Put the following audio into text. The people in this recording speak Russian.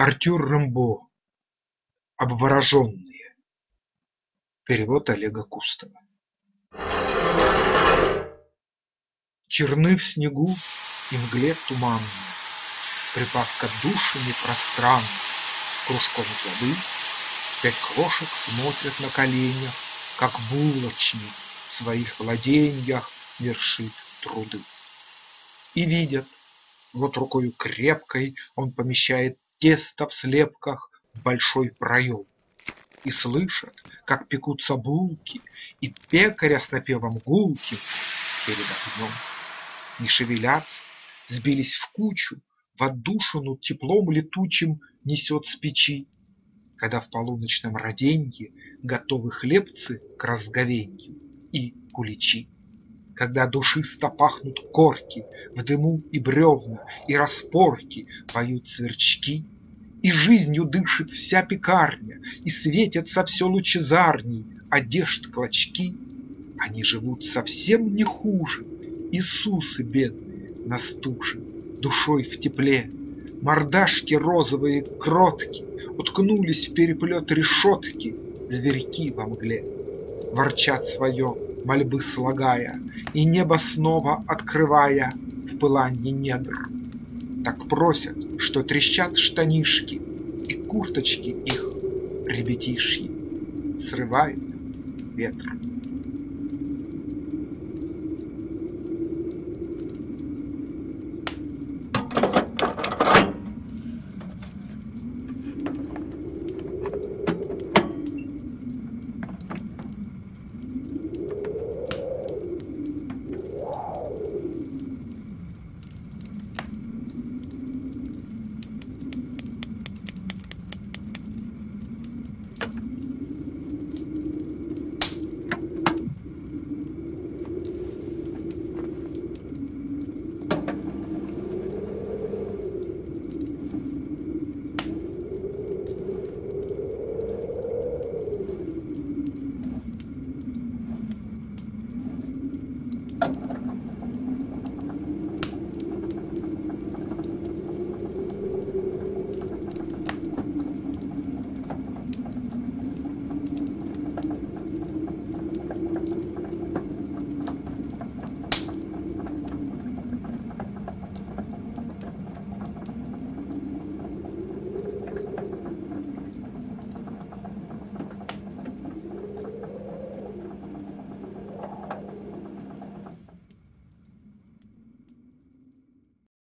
Артюр Рембо. Обвороженные. Перевод Олега Кустова. Черны в снегу и мгле туманной, припав к отдушине пространно, кружком золы, пять крошек смотрят на коленях, как булочник в своих владеньях вершит труды. И видят, вот рукою крепкой он помещает тесто в слепках в большой проем, и слышат, как пекутся булки, и пекаря с напевом гулким перед огнем. Не шевелятся, сбились в кучу, в отдушину теплом летучим несет с печи, когда в полуночном роденье готовы хлебцы к разговенью и куличи, когда душисто пахнут корки, в дыму и бревна, и распорки поют сверчки, и жизнью дышит вся пекарня, и светятся все лучезарней одежд клочки. Они живут совсем не хуже, Иисусы бедные на стуже, душой в тепле. Мордашки розовые кротки уткнулись в переплет решетки, зверьки во мгле ворчат свое, мольбы слагая, и небо снова открывая в пыланье недр. Так просят, что трещат штанишки и курточки их ребятишьи срывает ветром.